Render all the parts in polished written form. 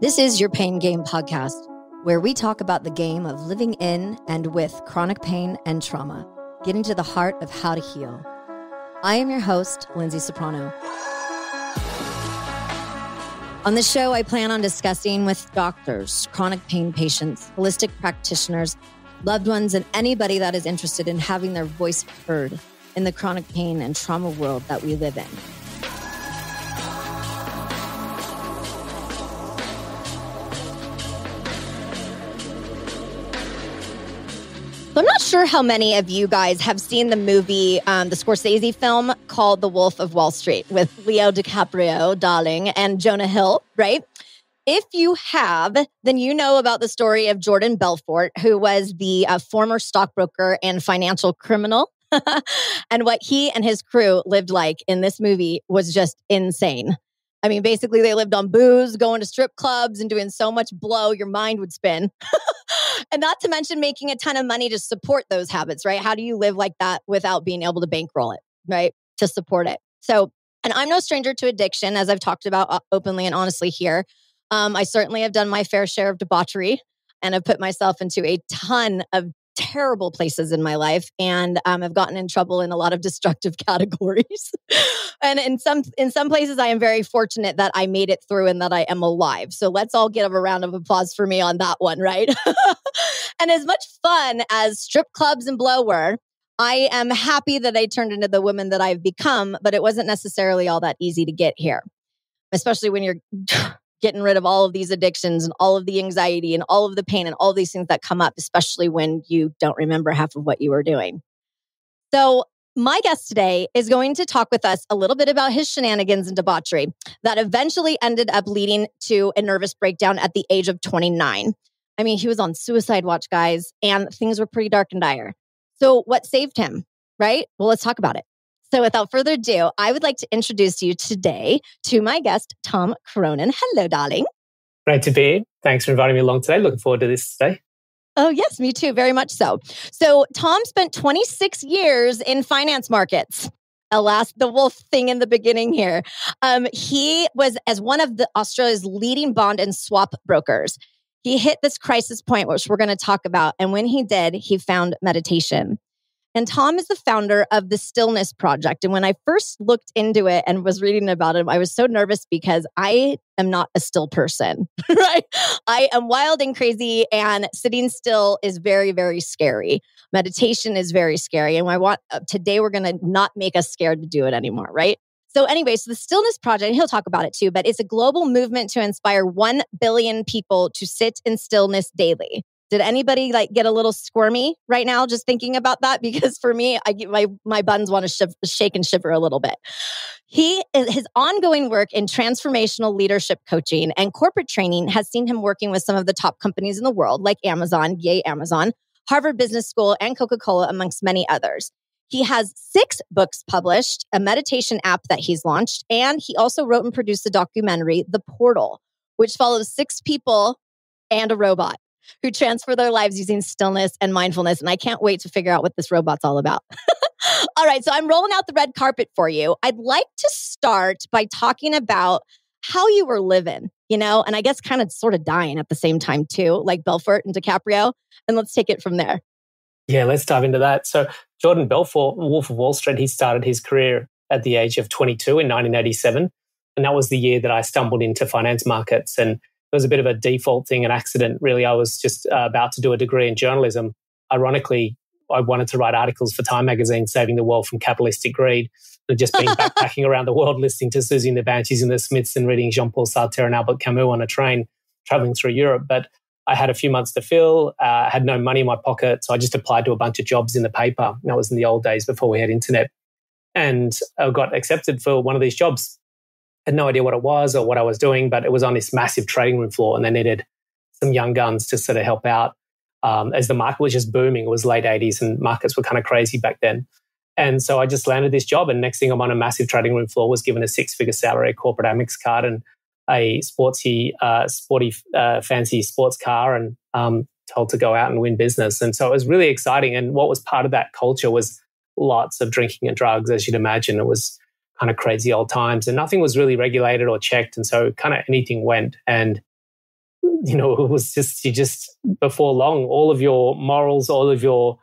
This is your Pain Game podcast, where we talk about the game of living in and with chronic pain and trauma, getting to the heart of how to heal. I am your host, Lindsay Soprano. On this show, I plan on discussing with doctors, chronic pain patients, holistic practitioners, loved ones, and anybody that is interested in having their voice heard in the chronic pain and trauma world that we live in. So I'm not sure how many of you guys have seen the movie, the Scorsese film called The Wolf of Wall Street with Leo DiCaprio, darling, and Jonah Hill, right? If you have, then you know about the story of Jordan Belfort, who was the former stockbroker and financial criminal. And what he and his crew lived like in this movie was just insane. I mean, basically, they lived on booze, going to strip clubs, and doing so much blow, your mind would spin. And not to mention making a ton of money to support those habits, right? How do you live like that without being able to bankroll it, right? To support it. So, and I'm no stranger to addiction, as I've talked about openly and honestly here. I certainly have done my fair share of debauchery, and I've put myself into a ton of terrible places in my life, and I've gotten in trouble in a lot of destructive categories. And in some places, I am very fortunate that I made it through and that I am alive. So let's all give a round of applause for me on that one, right? And as much fun as strip clubs and blow were, I am happy that I turned into the woman that I've become, but it wasn't necessarily all that easy to get here, especially when you're getting rid of all of these addictions and all of the anxiety and all of the pain and all these things that come up, especially when you don't remember half of what you were doing. So my guest today is going to talk with us a little bit about his shenanigans and debauchery that eventually ended up leading to a nervous breakdown at the age of 29. I mean, he was on suicide watch, guys, and things were pretty dark and dire. So what saved him, right? Well, let's talk about it. So without further ado, I would like to introduce you today to my guest, Tom Cronin. Hello, darling. Great to be here. Thanks for inviting me along today. Looking forward to this today. Oh, yes, me too. Very much so. So Tom spent 26 years in finance markets. Alas, the wolf thing in the beginning here. He was as one of Australia's leading bond and swap brokers. He hit this crisis point, which we're going to talk about. And when he did, he found meditation. And Tom is the founder of The Stillness Project. And when I first looked into it and was reading about him, I was so nervous because I am not a still person, right? I am wild and crazy, and sitting still is very, very scary. Meditation is very scary. And today we're going to not make us scared to do it anymore, right? So anyway, so The Stillness Project, he'll talk about it too, but it's a global movement to inspire 1 billion people to sit in stillness daily. Did anybody get a little squirmy right now just thinking about that? Because for me, I get my buns want to shake and shiver a little bit. His ongoing work in transformational leadership coaching and corporate training has seen him working with some of the top companies in the world, like Amazon, yay Amazon, Harvard Business School, and Coca-Cola, amongst many others. He has 6 books published, a meditation app that he's launched, and he also wrote and produced the documentary, The Portal, which follows 6 people and a robot who transfer their lives using stillness and mindfulness. And I can't wait to figure out what this robot's all about. All right, so I'm rolling out the red carpet for you. I'd like to start by talking about how you were living, and I guess kind of sort of dying at the same time too, like Belfort and DiCaprio. And let's take it from there. Yeah, let's dive into that. So Jordan Belfort, Wolf of Wall Street, he started his career at the age of 22 in 1987. And that was the year that I stumbled into finance markets. And it was a bit of a default thing, an accident, really. I was just about to do a degree in journalism. Ironically, I wanted to write articles for Time magazine, saving the world from capitalistic greed. I'd just been backpacking around the world, listening to Susie and the Banshees and the Smiths and reading Jean-Paul Sartre and Albert Camus on a train, traveling through Europe. But I had a few months to fill. I had no money in my pocket, so I just applied to a bunch of jobs in the paper. And that was in the old days before we had internet. And I got accepted for one of these jobs. Had no idea what it was or what I was doing, but it was on this massive trading room floor and they needed some young guns to sort of help out as the market was just booming. It was late 80s and markets were kind of crazy back then. And so I just landed this job, and next thing I'm on a massive trading room floor, was given a 6-figure salary, a corporate Amex card and a sporty, fancy sports car, and told to go out and win business. And so it was really exciting. And what was part of that culture was lots of drinking and drugs, as you'd imagine. It was kind of crazy old times, and nothing was really regulated or checked. And so kind of anything went. And, you know, it was just, you just, before long, all of your morals, all of your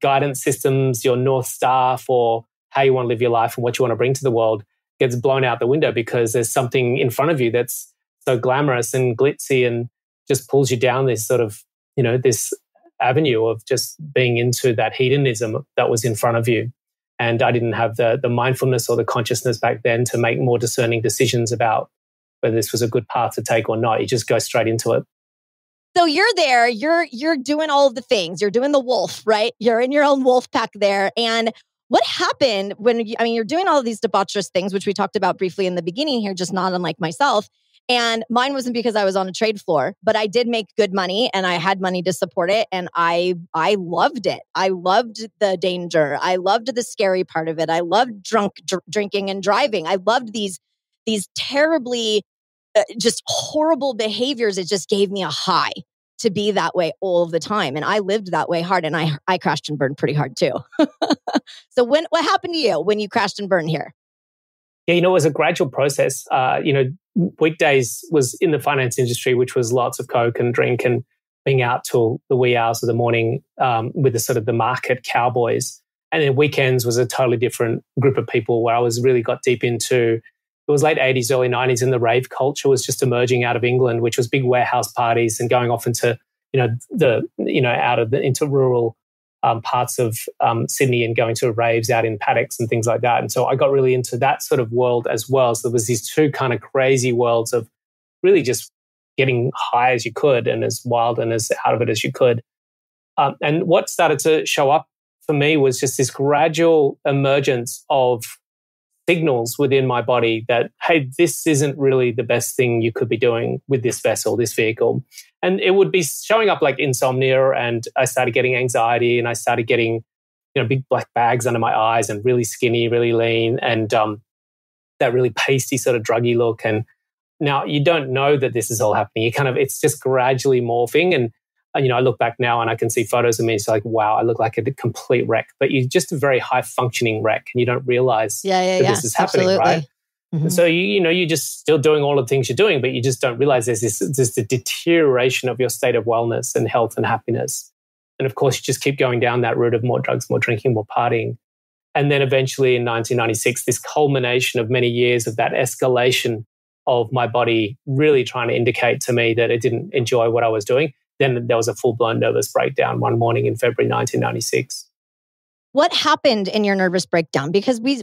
guidance systems, your North Star for how you want to live your life and what you want to bring to the world gets blown out the window, because there's something in front of you that's so glamorous and glitzy and just pulls you down this sort of, you know, this avenue of just being into that hedonism that was in front of you. And I didn't have the mindfulness or the consciousness back then to make more discerning decisions about whether this was a good path to take or not. You just go straight into it. So you're there, you're doing all of the things. You're doing the wolf, right? You're in your own wolf pack there. And what happened when, you, I mean, you're doing all of these debaucherous things, which we talked about briefly in the beginning here, just not unlike myself. And mine wasn't because I was on a trade floor, but I did make good money and I had money to support it. And I loved it. I loved the danger. I loved the scary part of it. I loved drinking and driving. I loved these terribly, just horrible behaviors. It just gave me a high to be that way all of the time. And I lived that way hard, and I crashed and burned pretty hard too. So what happened to you when you crashed and burned here? Yeah, you know, it was a gradual process. You know, weekdays was in the finance industry, which was lots of coke and drink and being out till the wee hours of the morning with the sort of the market cowboys. And then weekends was a totally different group of people where I was really got deep into, it was late 80s, early 90s, and the rave culture was just emerging out of England, which was big warehouse parties and going off into, you know, into rural parts of Sydney and going to raves out in paddocks and things like that. And so I got really into that sort of world as well. So there was these two kind of crazy worlds of really just getting high as you could and as wild and as out of it as you could. And what started to show up for me was just this gradual emergence of signals within my body that, hey, this isn't really the best thing you could be doing with this vessel, this vehicle. And it would be showing up like insomnia, and I started getting anxiety, and I started getting, you know, big black bags under my eyes and really skinny, really lean, and that really pasty sort of druggy look. And now you don't know that this is all happening. You kind of, it's just gradually morphing. And you know, I look back now and I can see photos of me. It's like, wow, I look like a complete wreck. But you're just a very high functioning wreck, and you don't realize that this is happening, right? Mm-hmm. So you know, you're just still doing all the things you're doing, but you just don't realize there's this deterioration of your state of wellness and health and happiness. And of course, you just keep going down that route of more drugs, more drinking, more partying. And then eventually in 1996, this culmination of many years of that escalation of my body really trying to indicate to me that it didn't enjoy what I was doing. Then there was a full-blown nervous breakdown one morning in February 1996. What happened in your nervous breakdown? Because we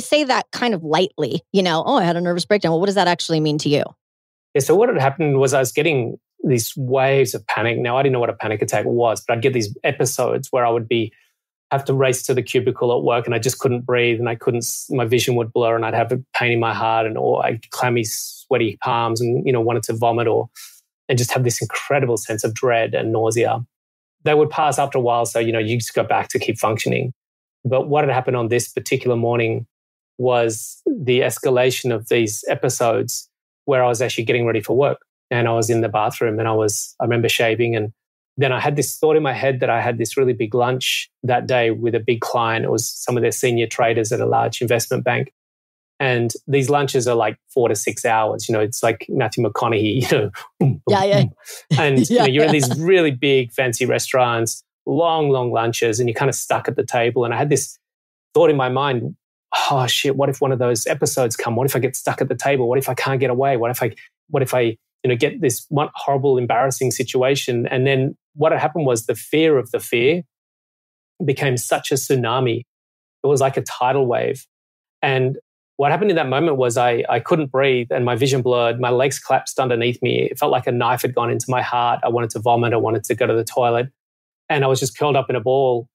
say that kind of lightly, you know, oh, I had a nervous breakdown. Well, what does that actually mean to you? Yeah, so what had happened was I was getting these waves of panic. Now, I didn't know what a panic attack was, but I'd get these episodes where I would have to race to the cubicle at work, and I just couldn't breathe, and my vision would blur, and I'd have a pain in my heart, and or I'd clammy, sweaty palms, and, you know, wanted to vomit and just have this incredible sense of dread and nausea. They would pass after a while, so, you know, you just go back to keep functioning. But what had happened on this particular morning was the escalation of these episodes where I was actually getting ready for work, and I was in the bathroom, and I remember shaving, and then I had this thought in my head that I had this really big lunch that day with a big client. It was some of their senior traders at a large investment bank. And these lunches are like 4 to 6 hours. You know, it's like Matthew McConaughey, you know. And you know, you're in these really big, fancy restaurants, long, long lunches, and you're kind of stuck at the table. And I had this thought in my mind, oh, shit, what if one of those episodes come? What if I get stuck at the table? What if I can't get away? What if I you know, get this one horrible, embarrassing situation? And then what had happened was the fear of the fear became such a tsunami. It was like a tidal wave. And what happened in that moment was I couldn't breathe, and my vision blurred, my legs collapsed underneath me. It felt like a knife had gone into my heart. I wanted to vomit. I wanted to go to the toilet. And I was just curled up in a ball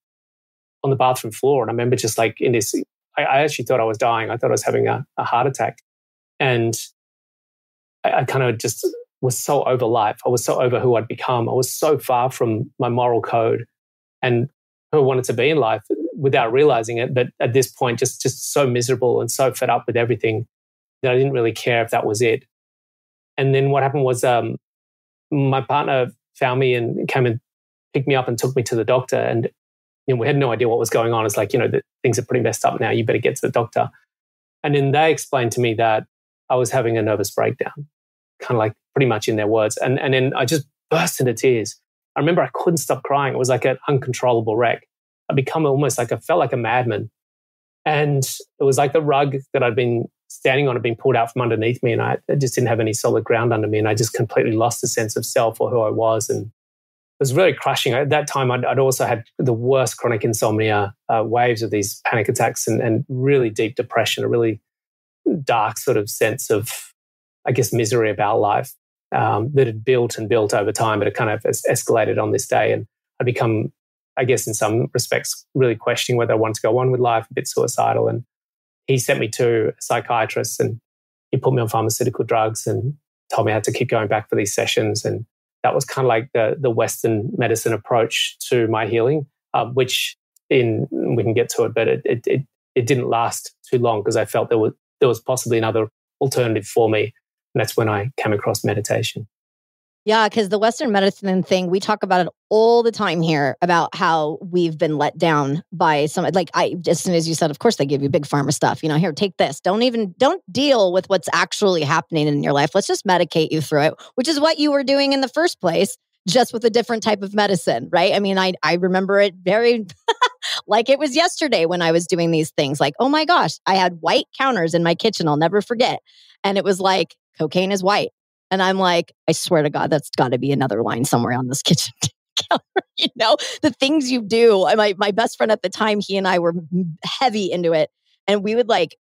on the bathroom floor. And I remember just like in this, I actually thought I was dying. I thought I was having a heart attack. And I kind of just was so over life. I was so over who I'd become. I was so far from my moral code and who I wanted to be in life, without realizing it, but at this point, just so miserable and so fed up with everything that I didn't really care if that was it. And then what happened was my partner found me and came and picked me up and took me to the doctor. And you know, we had no idea what was going on. It's like, you know, things are pretty messed up now. You better get to the doctor. And then they explained to me that I was having a nervous breakdown, kind of like pretty much in their words. And then I just burst into tears. I remember I couldn't stop crying. It was like an uncontrollable wreck. I become almost like, I felt like a madman. And it was like the rug that I'd been standing on had been pulled out from underneath me, and I just didn't have any solid ground under me, and I just completely lost the sense of self or who I was. And it was really crushing. At that time, I'd also had the worst chronic insomnia, waves of these panic attacks and really deep depression, a really dark sort of sense of, I guess, misery about life that had built and built over time, but it kind of escalated on this day. And I'd become, I guess, in some respects, really questioning whether I wanted to go on with life, a bit suicidal. And he sent me to a psychiatrist, and he put me on pharmaceutical drugs and told me I had to keep going back for these sessions. And that was kind of like the Western medicine approach to my healing, which we can get to it, but it didn't last too long because I felt there was possibly another alternative for me. And that's when I came across meditation. Yeah, because the Western medicine thing, we talk about it all the time here about how we've been let down by some, like as soon as you said, of course they give you big pharma stuff, here, take this. Don't deal with what's actually happening in your life. Let's just medicate you through it, which is what you were doing in the first place, just with a different type of medicine, right? I mean, I remember it very, like it was yesterday when I was doing these things, like, oh my gosh, I had white counters in my kitchen, I'll never forget. And it was like, cocaine is white. And I'm like, I swear to God, that's got to be another line somewhere on this kitchen counter. The things you do. My best friend at the time, he and I were heavy into it. And we would like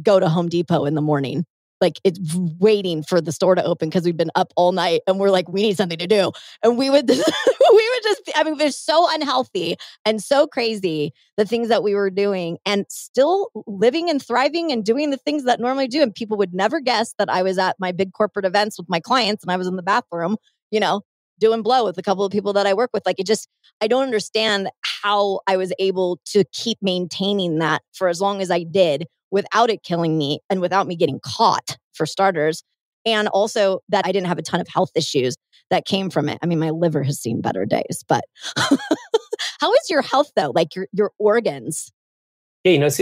go to Home Depot in the morning, like it's waiting for the store to open because we've been up all night and we're like, we need something to do. And we would just, they're so unhealthy and so crazy, the things that we were doing and still living and thriving and doing the things that normally do. And people would never guess that I was at my big corporate events with my clients and I was in the bathroom, doing blow with a couple of people that I work with. Like it just, I don't understand how I was able to keep maintaining that for as long as I did without it killing me and without me getting caught, for starters. And also that I didn't have a ton of health issues that came from it. I mean, my liver has seen better days, but how is your health though? Like your organs? Yeah, it's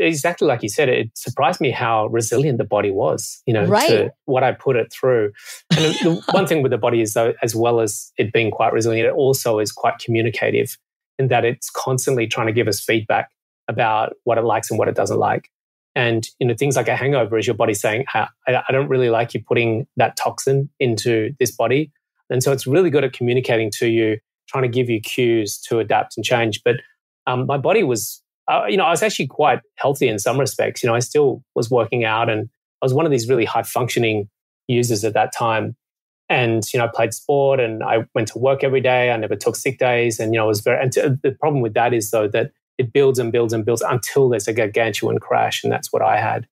exactly like you said, it surprised me how resilient the body was, right, to what I put it through. And the one thing with the body is though, as well as it being quite resilient, it also is quite communicative in that it's constantly trying to give us feedback about what it likes and what it doesn't like. And things like a hangover is your body saying, I don't really like you putting that toxin into this body. And so it's really good at communicating to you, trying to give you cues to adapt and change. But my body was, I was actually quite healthy in some respects. I still was working out and I was one of these really high functioning users at that time. And, I played sport and I went to work every day. I never took sick days. And, I was the problem with that is though that it builds and builds and builds until there's a gargantuan crash. And that's what I had.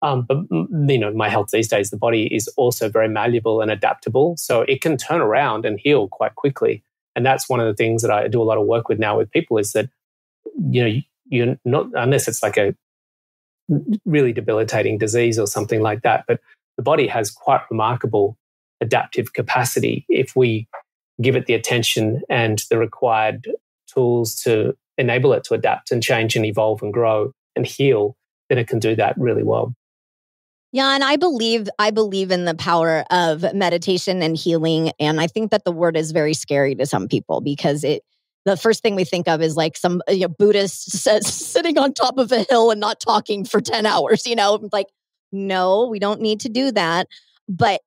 But, my health these days, the body is also very malleable and adaptable. So it can turn around and heal quite quickly. And that's one of the things that I do a lot of work with now with people is that, you're not, unless it's like a really debilitating disease or something like that, but the body has quite remarkable adaptive capacity if we give it the attention and the required tools to enable it to adapt and change and evolve and grow and heal, then it can do that really well. Yeah, and I believe in the power of meditation and healing. And I think that the word is very scary to some people because the first thing we think of is like some Buddhist sitting on top of a hill and not talking for 10 hours, like, no, we don't need to do that. But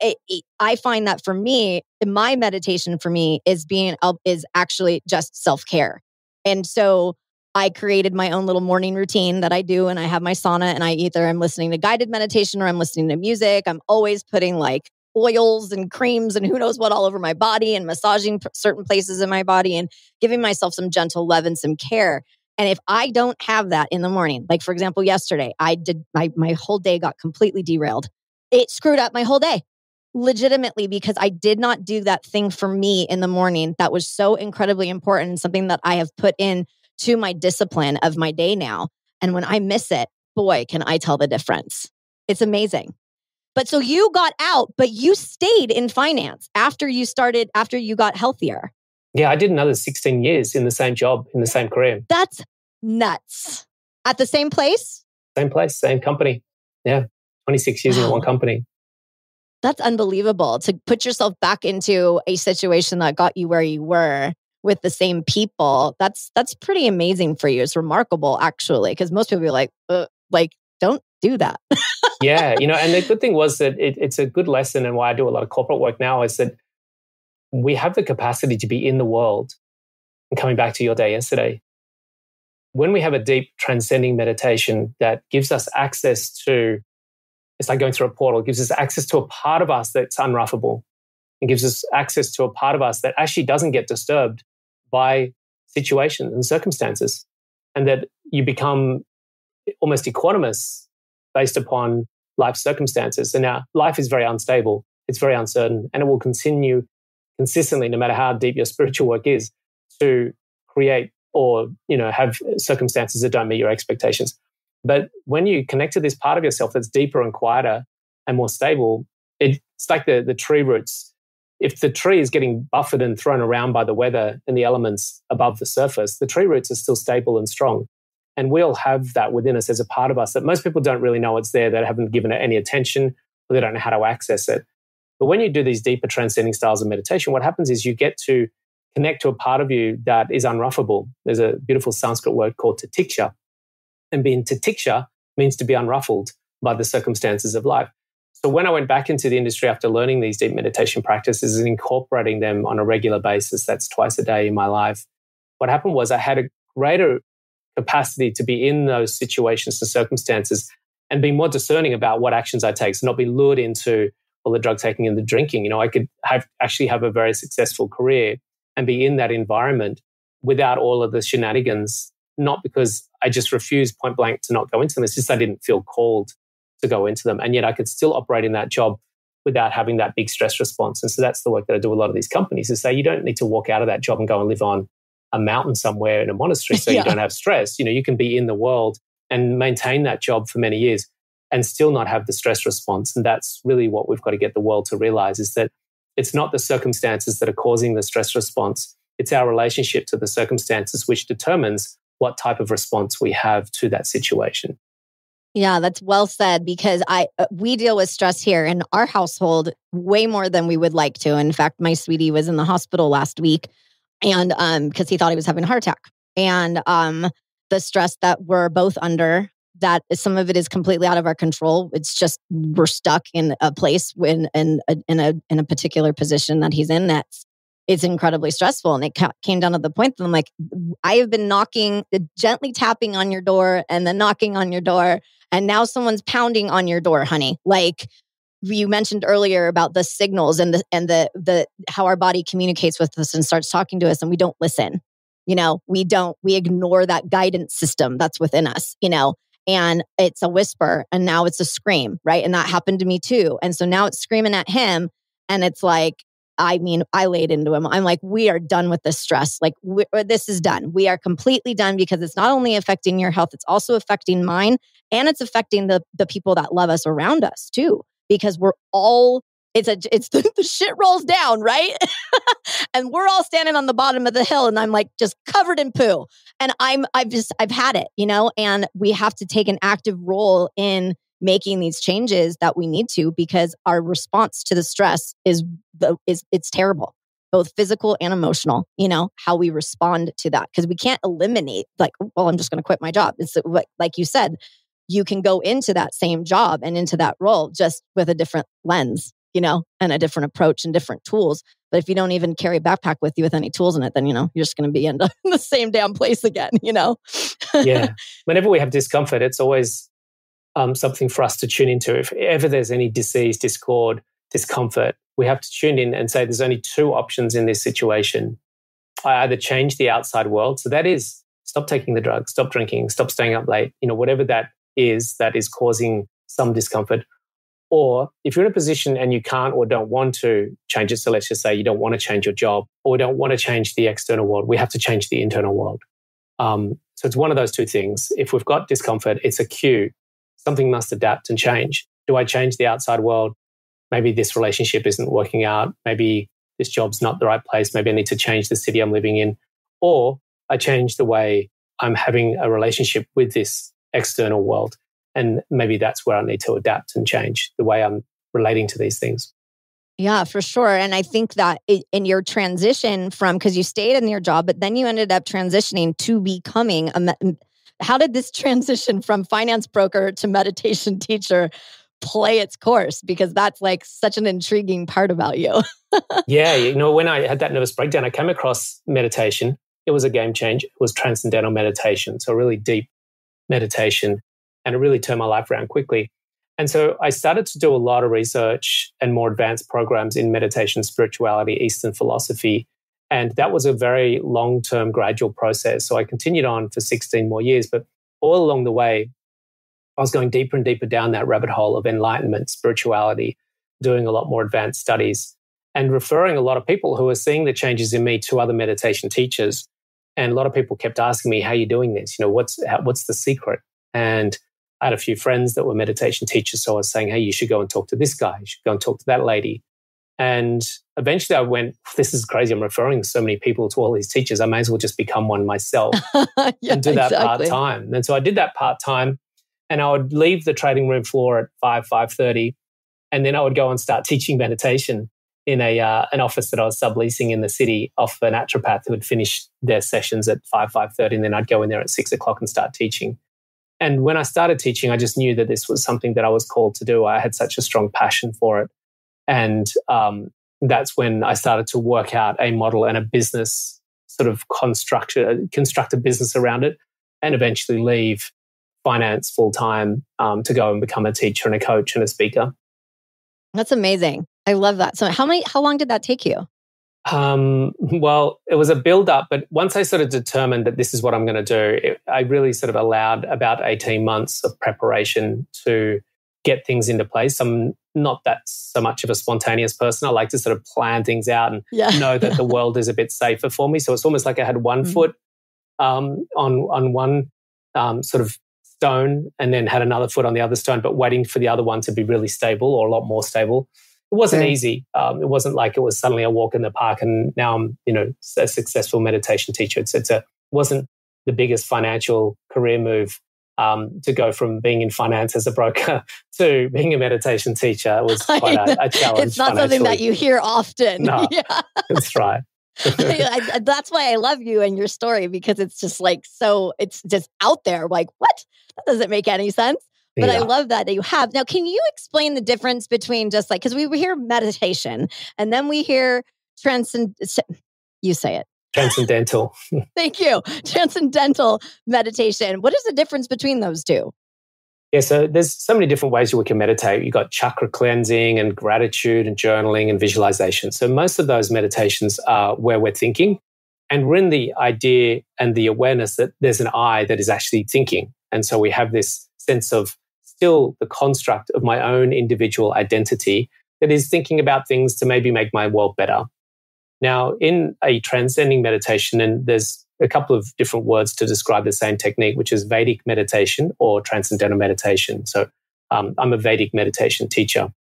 I find that for me, my meditation for me is actually just self-care. And so I created my own little morning routine that I do, and I have my sauna, and I either I'm listening to guided meditation or I'm listening to music. I'm always putting like oils and creams and who knows what all over my body and massaging certain places in my body and giving myself some gentle love and some care. And if I don't have that in the morning, like for example, yesterday, I did my whole day got completely derailed. It screwed up my whole day. Legitimately, because I did not do that thing for me in the morning that was so incredibly important and something that I have put in to my discipline of my day now. And when I miss it, boy, can I tell the difference. It's amazing. But so you got out, but you stayed in finance after you got healthier. Yeah, I did another 16 years in the same job, in the same career. That's nuts. At the same place? Same place, same company. Yeah. 26 years in one company. That's unbelievable to put yourself back into a situation that got you where you were with the same people. That's pretty amazing for you. It's remarkable, actually, because most people are like, don't do that. Yeah. And the good thing was that it's a good lesson, and why I do a lot of corporate work now is that we have the capacity to be in the world. And coming back to your day yesterday, when we have a deep transcending meditation that gives us access to, it's like going through a portal, it gives us access to a part of us that's unruffable. It gives us access to a part of us that actually doesn't get disturbed by situations and circumstances, and that you become almost equanimous based upon life's circumstances. And now life is very unstable, it's very uncertain, and it will continue consistently, no matter how deep your spiritual work is, to create or have circumstances that don't meet your expectations. But when you connect to this part of yourself that's deeper and quieter and more stable, it's like the tree roots. If the tree is getting buffeted and thrown around by the weather and the elements above the surface, the tree roots are still stable and strong. And we all have that within us as a part of us that most people don't really know it's there, that haven't given it any attention, or they don't know how to access it. But when you do these deeper transcending styles of meditation, what happens is you get to connect to a part of you that is unruffable. There's a beautiful Sanskrit word called titikshya. And being titikshya means to be unruffled by the circumstances of life. So when I went back into the industry after learning these deep meditation practices and incorporating them on a regular basis, that's twice a day in my life, what happened was I had a greater capacity to be in those situations and circumstances and be more discerning about what actions I take, so not be lured into all the drug taking and the drinking. I could actually have a very successful career and be in that environment without all of the shenanigans, not because I just refused point blank to not go into them. It's just I didn't feel called to go into them. And yet I could still operate in that job without having that big stress response. And so that's the work that I do with a lot of these companies, is say you don't need to walk out of that job and go and live on a mountain somewhere in a monastery so you don't have stress. You can be in the world and maintain that job for many years and still not have the stress response. And that's really what we've got to get the world to realize, is that it's not the circumstances that are causing the stress response. It's our relationship to the circumstances which determines what type of response we have to that situation. Yeah, that's well said, because we deal with stress here in our household way more than we would like to. In fact, my sweetie was in the hospital last week and because he thought he was having a heart attack. And the stress that we're both under, that some of it is completely out of our control. It's just we're stuck in a place in a particular position that he's in that's it's incredibly stressful. And it came down to the point that I'm like, I have been gently tapping on your door and then knocking on your door. And now someone's pounding on your door, honey. Like you mentioned earlier about the signals and the how our body communicates with us and starts talking to us, and we don't listen. We ignore that guidance system that's within us, and it's a whisper and now it's a scream, right? And that happened to me too. And so now it's screaming at him. And it's like, I laid into him. I'm like, we are done with this stress. Like, this is done. We are completely done, because it's not only affecting your health, it's also affecting mine. And it's affecting the people that love us around us too, because we're all, the shit rolls down, right? And we're all standing on the bottom of the hill, and I'm like just covered in poo. And I've had it, and we have to take an active role in making these changes that we need to, because our response to the stress is terrible, both physical and emotional, how we respond to that. Because we can't eliminate like, well, I'm just going to quit my job. It's like you said, you can go into that same job and into that role just with a different lens, and a different approach and different tools. But if you don't even carry a backpack with you with any tools in it, then, you're just going to be in the same damn place again, Yeah. Whenever we have discomfort, it's always something for us to tune into. If ever there's any disease, discord, discomfort, we have to tune in and say there's only two options in this situation. I either change the outside world, so that is stop taking the drugs, stop drinking, stop staying up late, whatever that is causing some discomfort. Or if you're in a position and you can't or don't want to change it, so let's just say you don't want to change your job or don't want to change the external world, we have to change the internal world. So it's one of those two things. If we've got discomfort, it's a cue. Something must adapt and change. Do I change the outside world? Maybe this relationship isn't working out. Maybe this job's not the right place. Maybe I need to change the city I'm living in. Or I change the way I'm having a relationship with this external world. And maybe that's where I need to adapt and change the way I'm relating to these things. Yeah, for sure. And I think that in your transition from, because you stayed in your job, but then you ended up transitioning to becoming a, how did this transition from finance broker to meditation teacher play its course? Because that's like such an intriguing part about you. Yeah, you know, when I had that nervous breakdown, I came across meditation. It was a game changer. It was transcendental meditation. So really deep meditation. And it really turned my life around quickly. And so I started to do a lot of research and more advanced programs in meditation, spirituality, Eastern philosophy. And that was a very long-term gradual process. So I continued on for 16 more years, but all along the way, I was going deeper and deeper down that rabbit hole of enlightenment, spirituality, doing a lot more advanced studies and referring a lot of people who were seeing the changes in me to other meditation teachers. And a lot of people kept asking me, how are you doing this? You know, what's the secret? And I had a few friends that were meditation teachers. So I was saying, hey, you should go and talk to this guy. You should go and talk to that lady. And eventually I went, this is crazy. I'm referring so many people to all these teachers. I may as well just become one myself. Yeah, and do that exactly. Part-time. And so I did that part-time and I would leave the trading room floor at 5:30. And then I would go and start teaching meditation in an office that I was subleasing in the city off a naturopath who would finish their sessions at 5:30. And then I'd go in there at 6 o'clock and start teaching. And when I started teaching, I just knew that this was something that I was called to do. I had such a strong passion for it. And that's when I started to work out a model and a business sort of construct a business around it and eventually leave finance full-time to go and become a teacher and a coach and a speaker. That's amazing. I love that. So how long did that take you? Well, it was a build up, but once I sort of determined that this is what I'm going to do, I really sort of allowed about 18 months of preparation to get things into place. I'm not that so much of a spontaneous person. I like to sort of plan things out and know that the world is a bit safer for me. So it's almost like I had one foot on one sort of stone and then had another foot on the other stone, but waiting for the other one to be really stable or a lot more stable. It wasn't easy. It wasn't like it was suddenly a walk in the park and now I'm, you know, a successful meditation teacher. It wasn't the biggest financial career move to go from being in finance as a broker to being a meditation teacher. It was quite a challenge. It's not something that you hear often. No, that's right. That's why I love you and your story, because it's just like, so it's just out there like, what? That doesn't make any sense. But I love that you have. Now, can you explain the difference between just like, because we hear meditation and then we hear transcendental. Thank you. Transcendental meditation. What is the difference between those two? Yeah, so there's so many different ways we can meditate. You've got chakra cleansing and gratitude and journaling and visualization. So most of those meditations are where we're thinking and we're in the idea and the awareness that there's an I that is actually thinking. And so we have this sense of still the construct of my own individual identity that is thinking about things to maybe make my world better. Now, in a transcending meditation, and there's a couple of different words to describe the same technique, which is Vedic meditation or transcendental meditation. So I'm a Vedic meditation teacher,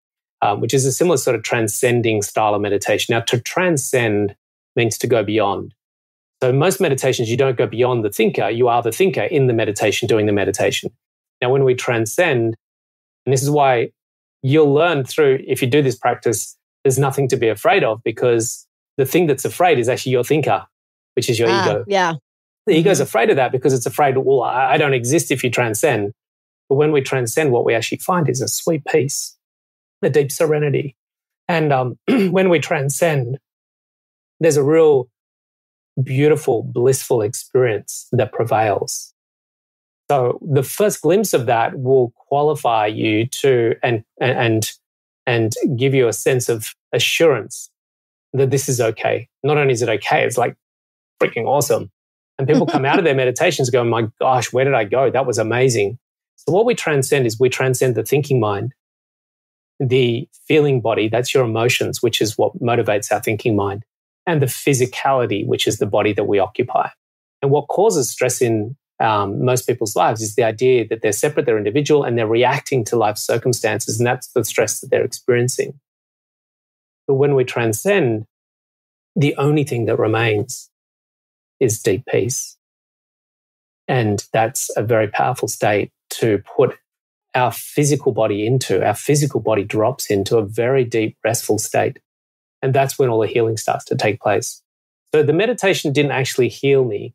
which is a similar sort of transcending style of meditation. Now, to transcend means to go beyond. So most meditations, you don't go beyond the thinker. You are the thinker in the meditation, doing the meditation. Now, when we transcend, and this is why you'll learn through, if you do this practice, there's nothing to be afraid of, because the thing that's afraid is actually your thinker, which is your ego. Yeah. The ego's afraid of that because it's afraid, well, I don't exist if you transcend. But when we transcend, what we actually find is a sweet peace, a deep serenity. And when we transcend, there's a real beautiful, blissful experience that prevails. So the first glimpse of that will qualify you to and give you a sense of assurance that this is okay. Not only is it okay, it's like freaking awesome. And people come out of their meditations going, my gosh, where did I go? That was amazing. So what we transcend is we transcend the thinking mind, the feeling body, that's your emotions, which is what motivates our thinking mind, and the physicality, which is the body that we occupy. And what causes stress in most people's lives is the idea that they're separate, they're individual, and they're reacting to life's circumstances. And that's the stress that they're experiencing. But when we transcend, the only thing that remains is deep peace. And that's a very powerful state to put our physical body into. Our physical body drops into a very deep, restful state. And that's when all the healing starts to take place. So the meditation didn't actually heal me.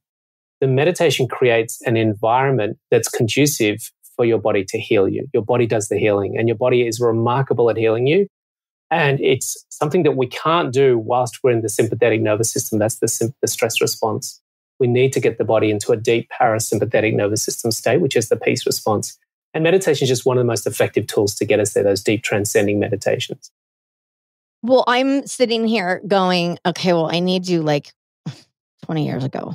The meditation creates an environment that's conducive for your body to heal you. Your body does the healing, and your body is remarkable at healing you. And it's something that we can't do whilst we're in the sympathetic nervous system. That's the stress response. We need to get the body into a deep parasympathetic nervous system state, which is the peace response. And meditation is just one of the most effective tools to get us there, those deep transcending meditations. Well, I'm sitting here going, okay, well, I need you like 20 years ago.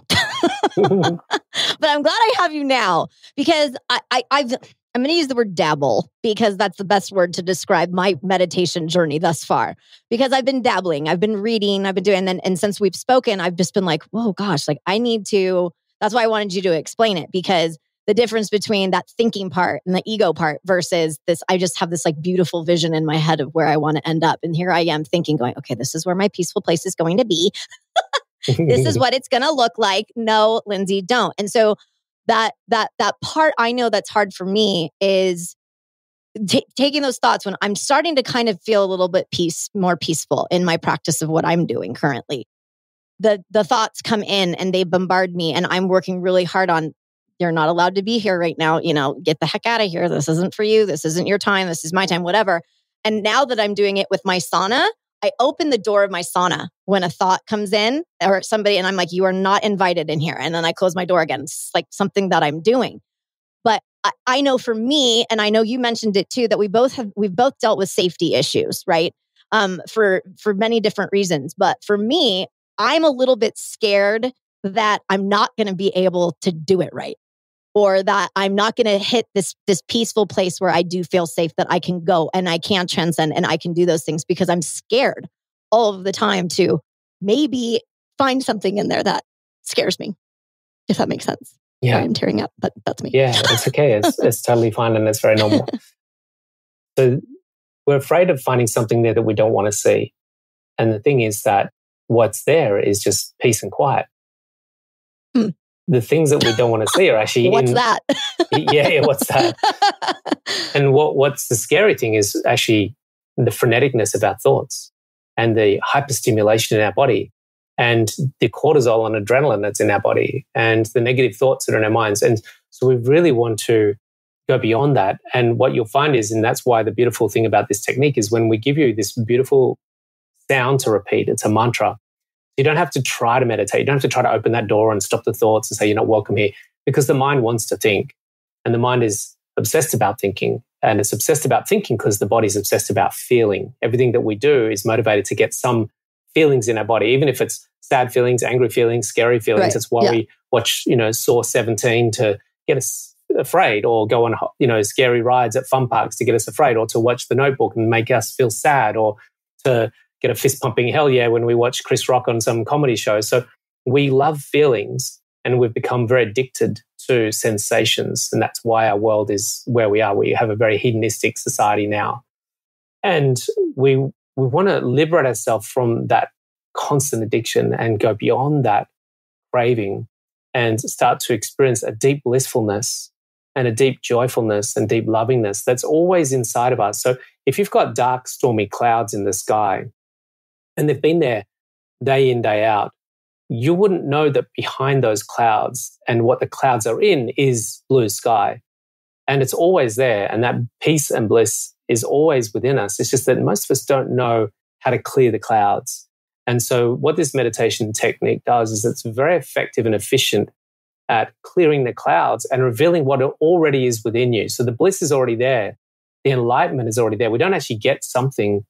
But I'm glad I have you now, because I'm going to use the word dabble, because that's the best word to describe my meditation journey thus far, because I've been dabbling, I've been reading, I've been doing, and since we've spoken, I've just been like, whoa, gosh, like I need to, that's why I wanted you to explain it, because the difference between that thinking part and the ego part versus this, I just have this like beautiful vision in my head of where I want to end up. And here I am thinking, going, okay, this is where my peaceful place is going to be. This is what it's going to look like. No, Lindsay, don't. And so that part I know that's hard for me is taking those thoughts when I'm starting to kind of feel a little bit more peaceful in my practice of what I'm doing currently. The thoughts come in and they bombard me, and I'm working really hard on, you're not allowed to be here right now. You know, get the heck out of here. This isn't for you. This isn't your time. This is my time, whatever. And now that I'm doing it with my sauna, I open the door of my sauna when a thought comes in or somebody, and I'm like, you are not invited in here. And then I close my door again. It's like something that I'm doing. But I know for me, and I know you mentioned it too, that we've both dealt with safety issues, right? For many different reasons. But for me, I'm a little bit scared that I'm not going to be able to do it right, or that I'm not going to hit this peaceful place where I do feel safe, that I can go and I can transcend and I can do those things, because I'm scared all of the time to maybe find something in there that scares me, if that makes sense. Yeah. I'm tearing up, but that's me. Yeah, it's okay. It's totally fine, and it's very normal. So we're afraid of finding something there that we don't want to see. And the thing is that what's there is just peace and quiet. Hmm. The things that we don't want to see are actually... What's that? Yeah, what's that? And what's the scary thing is actually the freneticness of our thoughts and the hyperstimulation in our body and the cortisol and adrenaline that's in our body and the negative thoughts that are in our minds. And so we really want to go beyond that. And what you'll find is, and that's why the beautiful thing about this technique is when we give you this beautiful sound to repeat, it's a mantra. You don't have to try to meditate. You don't have to try to open that door and stop the thoughts and say, you're not welcome here, because the mind wants to think. And the mind is obsessed about thinking. And it's obsessed about thinking because the body's obsessed about feeling. Everything that we do is motivated to get some feelings in our body, even if it's sad feelings, angry feelings, scary feelings. Right. That's why we watch, Saw 17 to get us afraid, or go on, scary rides at fun parks to get us afraid, or to watch The Notebook and make us feel sad, or to get a fist-pumping hell yeah when we watch Chris Rock on some comedy show. So we love feelings, and we've become very addicted to sensations. And that's why our world is where we are. We have a very hedonistic society now. And we want to liberate ourselves from that constant addiction and go beyond that craving and start to experience a deep blissfulness and a deep joyfulness and deep lovingness that's always inside of us. So if you've got dark, stormy clouds in the sky, and they've been there day in, day out, you wouldn't know that behind those clouds and what the clouds are in is blue sky. And it's always there. And that peace and bliss is always within us. It's just that most of us don't know how to clear the clouds. And so what this meditation technique does is it's very effective and efficient at clearing the clouds and revealing what already is within you. So the bliss is already there. The enlightenment is already there. We don't actually get something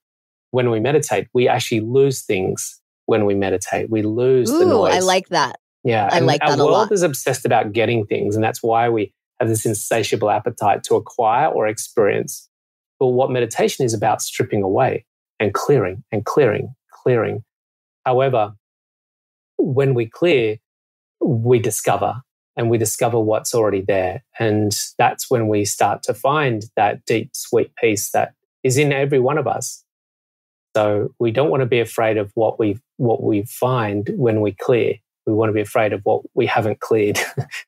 when we meditate. We actually lose things when we meditate. We lose the noise. I like that. Yeah. I like that a lot. Our world is obsessed about getting things, and that's why we have this insatiable appetite to acquire or experience. But what meditation is about, stripping away and clearing and clearing, clearing. However, when we clear, we discover, and we discover what's already there. And that's when we start to find that deep, sweet peace that is in every one of us. So we don't want to be afraid of what we find when we clear. we want to be afraid of what we haven't cleared,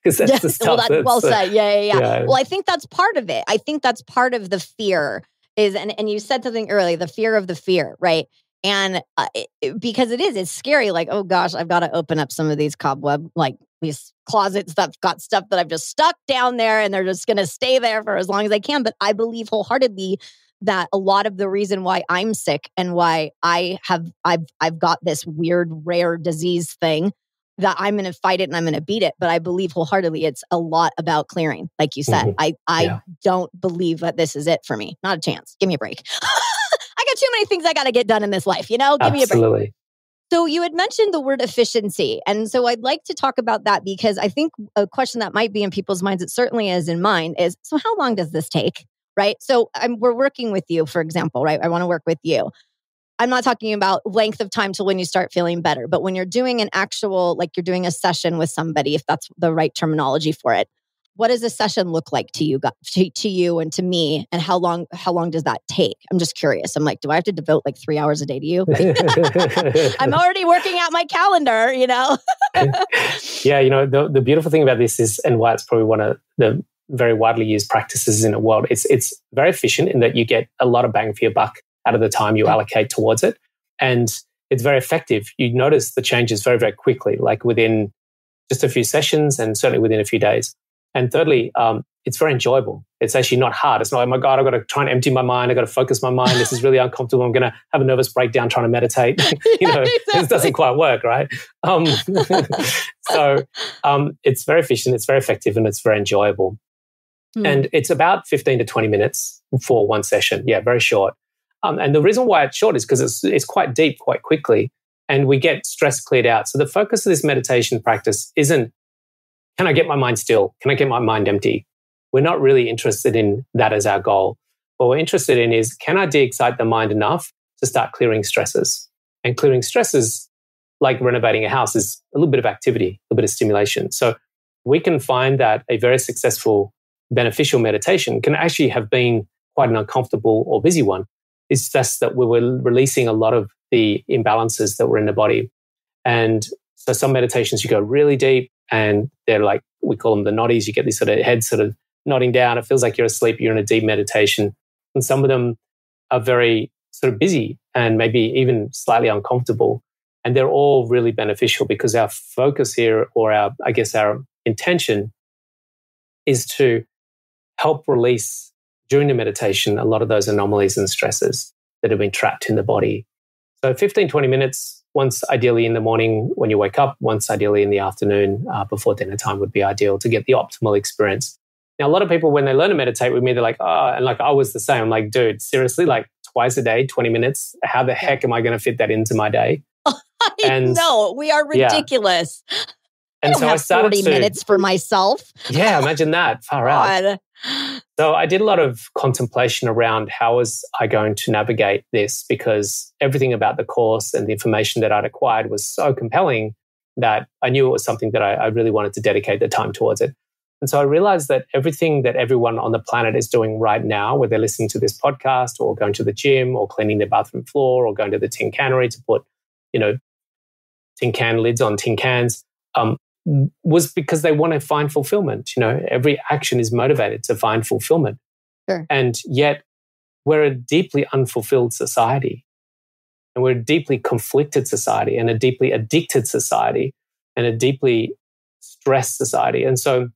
because that's the stuff. Well said. Yeah. Well, I think that's part of it. I think that's part of the fear is, and you said something earlier, the fear of the fear, right? And because it's scary. Like, oh gosh, I've got to open up some of these cobweb, like these closets that got stuff that I've just stuck down there, and they're just going to stay there for as long as I can. But I believe wholeheartedly that a lot of the reason why I'm sick and why I've got this weird, rare disease thing, that I'm going to fight it and I'm going to beat it. But I believe wholeheartedly it's a lot about clearing. Like you said, I don't believe that this is it for me. Not a chance. Give me a break. I got too many things I got to get done in this life, you know? Give me a break. So you had mentioned the word efficiency. And so I'd like to talk about that, because I think a question that might be in people's minds, it certainly is in mine, is, so how long does this take, right? So we're working with you, for example, right? I want to work with you. I'm not talking about length of time till when you start feeling better, but when you're doing an actual, like you're doing a session with somebody, if that's the right terminology for it, what does a session look like to you, and to me, and how long does that take? I'm just curious. I'm like, do I have to devote like 3 hours a day to you? I'm already working out my calendar, you know? Yeah, you know, the beautiful thing about this is, and why it's probably one of the very widely used practices in the world, it's very efficient in that you get a lot of bang for your buck out of the time you allocate towards it. And it's very effective. You notice the changes very, very quickly, like within just a few sessions and certainly within a few days. And thirdly, it's very enjoyable. It's actually not hard. It's not like, oh my God, I've got to try and empty my mind. I've got to focus my mind. This is really uncomfortable. I'm going to have a nervous breakdown trying to meditate. This doesn't quite work, right? So it's very efficient, it's very effective, and it's very enjoyable. And it's about 15 to 20 minutes for one session. Yeah, very short. And the reason why it's short is because it's quite deep, quite quickly, and we get stress cleared out. So the focus of this meditation practice isn't, can I get my mind still? Can I get my mind empty? We're not really interested in that as our goal. What we're interested in is, can I de-excite the mind enough to start clearing stresses? And clearing stresses, like renovating a house, is a little bit of activity, a little bit of stimulation. So we can find that a very successful, beneficial meditation can actually have been quite an uncomfortable or busy one. It's just that we were releasing a lot of the imbalances that were in the body. And so some meditations, you go really deep and they're like, we call them the noddies. You get this sort of head sort of nodding down. It feels like you're asleep. You're in a deep meditation. And some of them are very sort of busy and maybe even slightly uncomfortable. And they're all really beneficial, because our focus here, or our intention, is to help release during the meditation a lot of those anomalies and stresses that have been trapped in the body. So 15, 20 minutes, once ideally in the morning when you wake up, once ideally in the afternoon before dinner time would be ideal to get the optimal experience. Now, a lot of people, when they learn to meditate with me, they're like, oh, and like I was the same. I'm like, dude, seriously, like twice a day, 20 minutes, how the heck am I going to fit that into my day? No, we are ridiculous. Yeah. And I don't have 40 minutes for myself. Yeah, imagine that. Far out. So I did a lot of contemplation around how was I going to navigate this, because everything about the course and the information that I'd acquired was so compelling that I knew it was something that I really wanted to dedicate the time towards it. And so I realized that everything that everyone on the planet is doing right now, whether they're listening to this podcast or going to the gym or cleaning their bathroom floor or going to the tin cannery to put, tin can lids on tin cans, was because they want to find fulfillment. Every action is motivated to find fulfillment. Sure. And yet we're a deeply unfulfilled society, and we're a deeply conflicted society, and a deeply addicted society, and a deeply stressed society. And so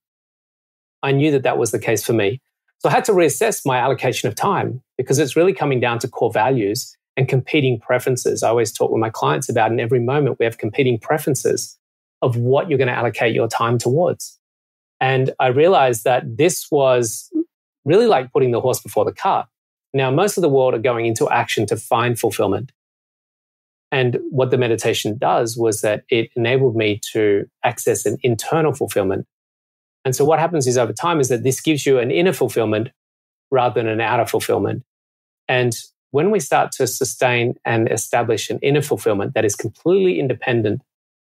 I knew that that was the case for me. So I had to reassess my allocation of time, because it's really coming down to core values and competing preferences. I always talk with my clients about, in every moment we have competing preferences of what you're going to allocate your time towards. And I realized that this was really like putting the horse before the cart. Now, most of the world are going into action to find fulfillment. And what the meditation does was that it enabled me to access an internal fulfillment. And so what happens is, over time, is that this gives you an inner fulfillment rather than an outer fulfillment. And when we start to sustain and establish an inner fulfillment that is completely independent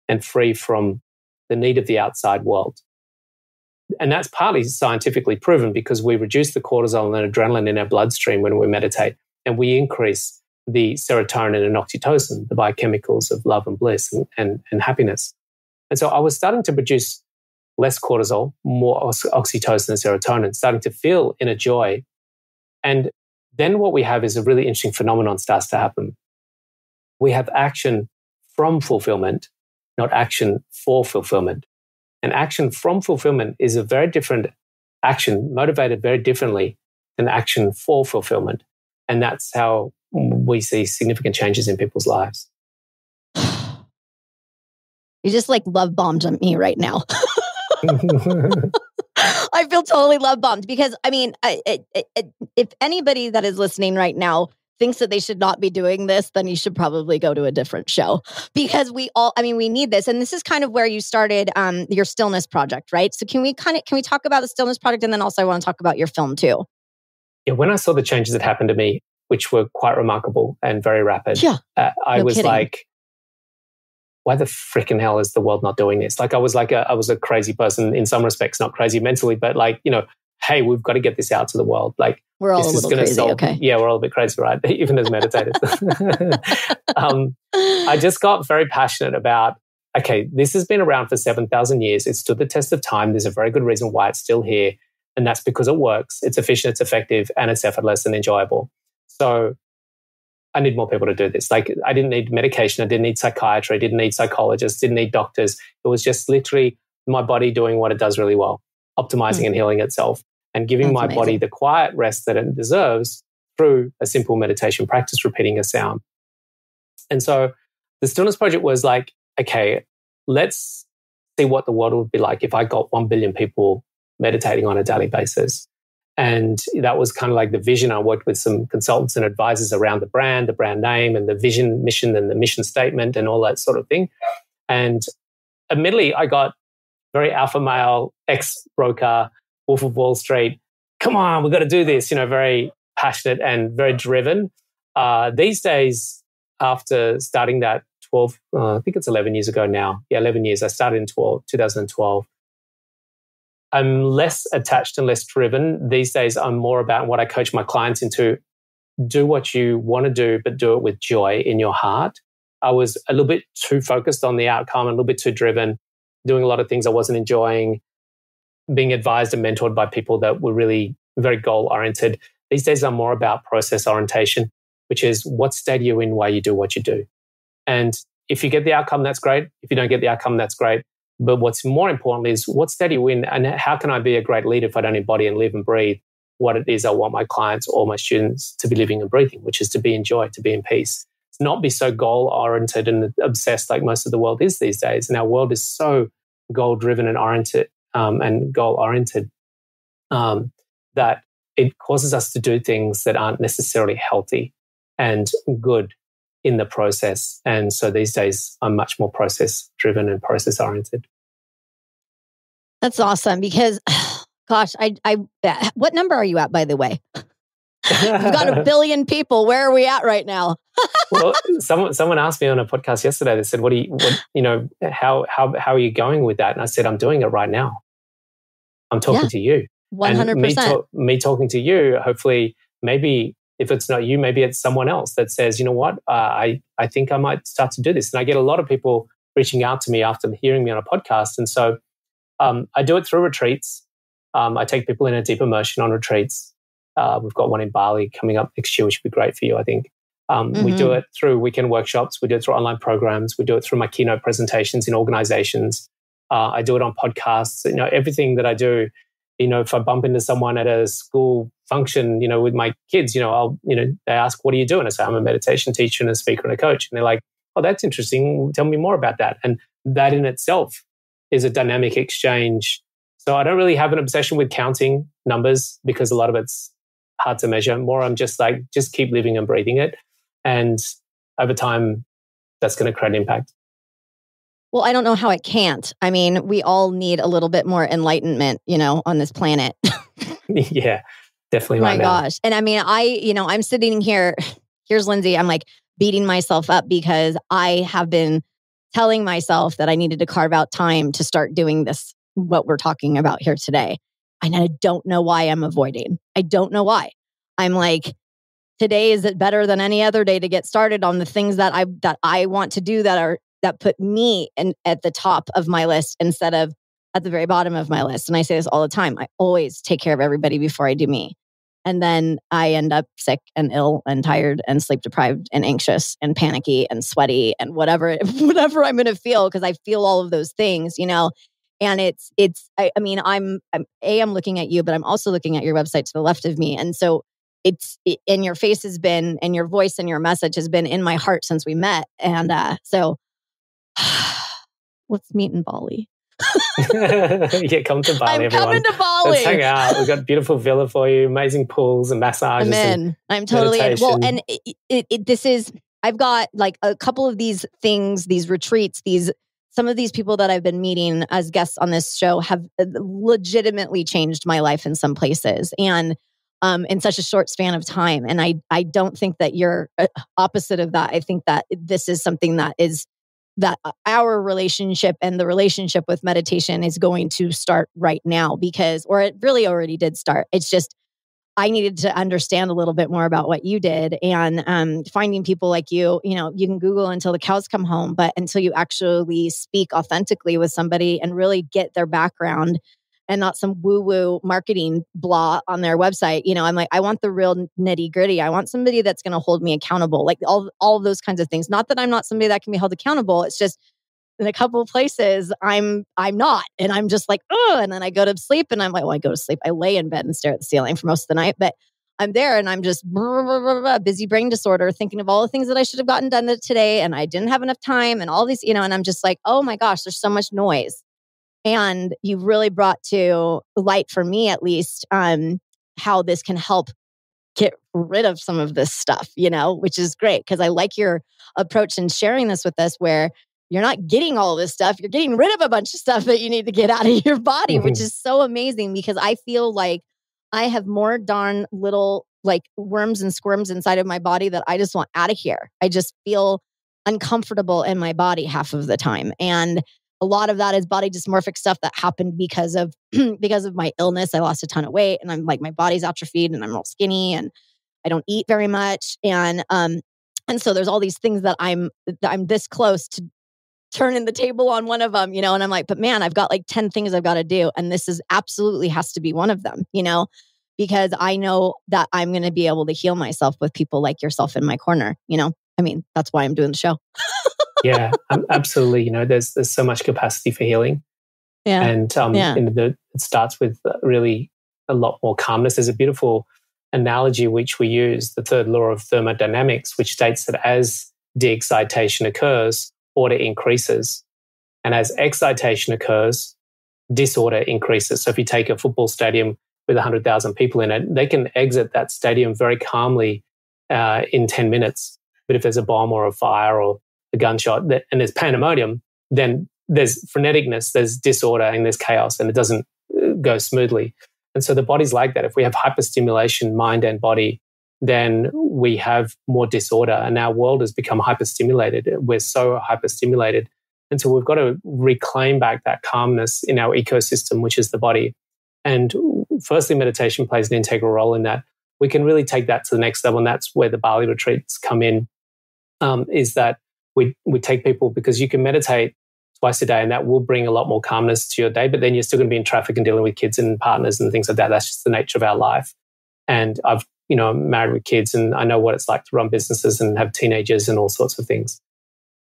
and free from the need of the outside world. And that's partly scientifically proven, because we reduce the cortisol and adrenaline in our bloodstream when we meditate, and we increase the serotonin and oxytocin, the biochemicals of love and bliss and happiness. And so I was starting to produce less cortisol, more oxytocin and serotonin, starting to feel inner joy. And then what we have is a really interesting phenomenon starts to happen. We have action from fulfillment, not action for fulfillment. And action from fulfillment is a very different action, motivated very differently than action for fulfillment. And that's how we see significant changes in people's lives. You just like love bombed me right now. I feel totally love bombed because I mean, if anybody that is listening right now thinks that they should not be doing this, then you should probably go to a different show because we all, I mean, we need this. And this is kind of where you started your Stillness Project, right? So can we talk about the Stillness Project? And then also I want to talk about your film too. Yeah. When I saw the changes that happened to me, which were quite remarkable and very rapid, I was like, why the frickin' hell is the world not doing this? Like I was a crazy person in some respects, not crazy mentally, but like, you know, hey, we've got to get this out to the world. Like we're all this is going to solve. Okay. Yeah, we're all a bit crazy, right? Even as meditators. I just got very passionate about, okay, this has been around for 7,000 years. It stood the test of time. There's a very good reason why it's still here. And that's because it works. It's efficient, it's effective, and it's effortless and enjoyable. So I need more people to do this. Like I didn't need medication. I didn't need psychiatry. I didn't need psychologists. Didn't need doctors. It was just literally my body doing what it does really well, optimizing and healing itself and giving body the quiet rest that it deserves through a simple meditation practice, repeating a sound. And so the Stillness Project was like, okay, let's see what the world would be like if I got 1 billion people meditating on a daily basis. And that was kind of like the vision. I worked with some consultants and advisors around the brand name and the vision, mission and the mission statement and all that sort of thing. And admittedly, I got very alpha male, ex-broker, Wolf of Wall Street. Come on, we've got to do this. You know, very passionate and very driven. These days, after starting that 11 years ago now. Yeah, 11 years. I started in 2012. I'm less attached and less driven. These days, I'm more about what I coach my clients into. Do what you want to do, but do it with joy in your heart. I was a little bit too focused on the outcome, a little bit too driven, doing a lot of things I wasn't enjoying, being advised and mentored by people that were really very goal-oriented. These days, I'm more about process orientation, which is what state are you in while you do what you do. And if you get the outcome, that's great. If you don't get the outcome, that's great. But what's more important is what state are you in and how can I be a great leader if I don't embody and live and breathe what it is I want my clients or my students to be living and breathing, which is to be in joy, to be in peace. It's not be so goal-oriented and obsessed like most of the world is these days. And our world is so goal-driven and goal-oriented that it causes us to do things that aren't necessarily healthy and good in the process. And so these days, I'm much more process-driven and process-oriented. That's awesome because, gosh, I what number are you at, by the way? We've got 1 billion people. Where are we at right now? Well, someone asked me on a podcast yesterday, they said, how are you going with that? And I said, I'm doing it right now. I'm talking to you. 100%. And me talking to you, hopefully, maybe if it's not you, maybe it's someone else that says, you know what, I think I might start to do this. And I get a lot of people reaching out to me after hearing me on a podcast. And so I do it through retreats. I take people in a deep immersion on retreats. We've got one in Bali coming up next year, which would be great for you, I think. We do it through weekend workshops. We do it through online programs. We do it through my keynote presentations in organizations. I do it on podcasts. You know, everything that I do, you know, if I bump into someone at a school function, you know, with my kids, you know, they ask, what do you do? And I say, I'm a meditation teacher and a speaker and a coach. And they're like, oh, that's interesting. Tell me more about that. And that in itself is a dynamic exchange. So I don't really have an obsession with counting numbers because a lot of it's hard to measure. More, I'm just like, just keep living and breathing it. And over time, that's going to create an impact. Well, I don't know how it can't. I mean, we all need a little bit more enlightenment, you know, on this planet. Yeah, definitely. Right. Oh my gosh. And I mean, I'm sitting here, here's Lindsay. I'm like beating myself up because I have been telling myself that I needed to carve out time to start doing this, what we're talking about here today. And I don't know why I'm avoiding. I don't know why. I'm like, today is better than any other day to get started on the things that I want to do that are that put me at the top of my list instead of at the very bottom of my list. And I say this all the time. I always take care of everybody before I do me. And then I end up sick and ill and tired and sleep deprived and anxious and panicky and sweaty and whatever I'm going to feel, because I feel all of those things, you know. And I mean, I'm looking at you, but I'm also looking at your website to the left of me. And so and your face has been, and your voice and your message has been in my heart since we met. And so let's meet in Bali. Yeah, come to Bali, everyone. Coming to Bali. Let's hang out. We've got beautiful villa for you, amazing pools and massages. I'm in. I'm totally in. Well, and I've got like a couple of these things, these retreats, some of these people that I've been meeting as guests on this show have legitimately changed my life in some places and in such a short span of time. And I don't think that you're opposite of that. I think that this is something that our relationship and the relationship with meditation is going to start right now, or it really already did start. It's just, I needed to understand a little bit more about what you did, and finding people like you, you know, you can Google until the cows come home, but until you actually speak authentically with somebody and really get their background and not some woo-woo marketing blah on their website. You know, I'm like, I want the real nitty-gritty. I want somebody that's going to hold me accountable, like all of those kinds of things. Not that I'm not somebody that can be held accountable. It's just in a couple of places I'm not, and I'm just like, oh, and then I go to sleep, and I'm like, well, I go to sleep. I lay in bed and stare at the ceiling for most of the night, but I'm there, and I'm just busy brain disorder, thinking of all the things that I should have gotten done today, and I didn't have enough time, and all these, you know, and I'm just like, oh my gosh, there's so much noise. And you've really brought to light, for me at least, how this can help get rid of some of this stuff, you know, which is great, because I like your approach in sharing this with us, where you're not getting all this stuff. You're getting rid of a bunch of stuff that you need to get out of your body, which is so amazing, because I feel like I have more darn little like worms and squirms inside of my body that I just want out of here. I just feel uncomfortable in my body half of the time. And a lot of that is body dysmorphic stuff that happened because of my illness. I lost a ton of weight, and I'm like, my body's atrophied, and I'm real skinny, and I don't eat very much. And so there's all these things that I'm this close to turning the table on one of them, you know, and I'm like, but man, I've got like 10 things I've got to do. And this is absolutely has to be one of them, you know, because I know that I'm going to be able to heal myself with people like yourself in my corner. You know, I mean, that's why I'm doing the show. Yeah, absolutely. You know, there's so much capacity for healing. Yeah. And it starts with really a lot more calmness. There's a beautiful analogy which we use, the third law of thermodynamics, which states that as de-excitation occurs, order increases. And as excitation occurs, disorder increases. So if you take a football stadium with 100,000 people in it, they can exit that stadium very calmly in 10 minutes. But if there's a bomb or a fire or a gunshot and there's pandemonium, then there's freneticness, there's disorder, and there's chaos, and it doesn't go smoothly. And so the body's like that. If we have hyperstimulation, mind and body, then we have more disorder, and our world has become hyperstimulated. We're so hyperstimulated. And so we've got to reclaim back that calmness in our ecosystem, which is the body. And firstly, meditation plays an integral role in that. We can really take that to the next level, and that's where the Bali retreats come in, is that we take people, because you can meditate twice a day and that will bring a lot more calmness to your day, but then you're still going to be in traffic and dealing with kids and partners and things like that. That's just the nature of our life. And I'm married with kids, and I know what it's like to run businesses and have teenagers and all sorts of things.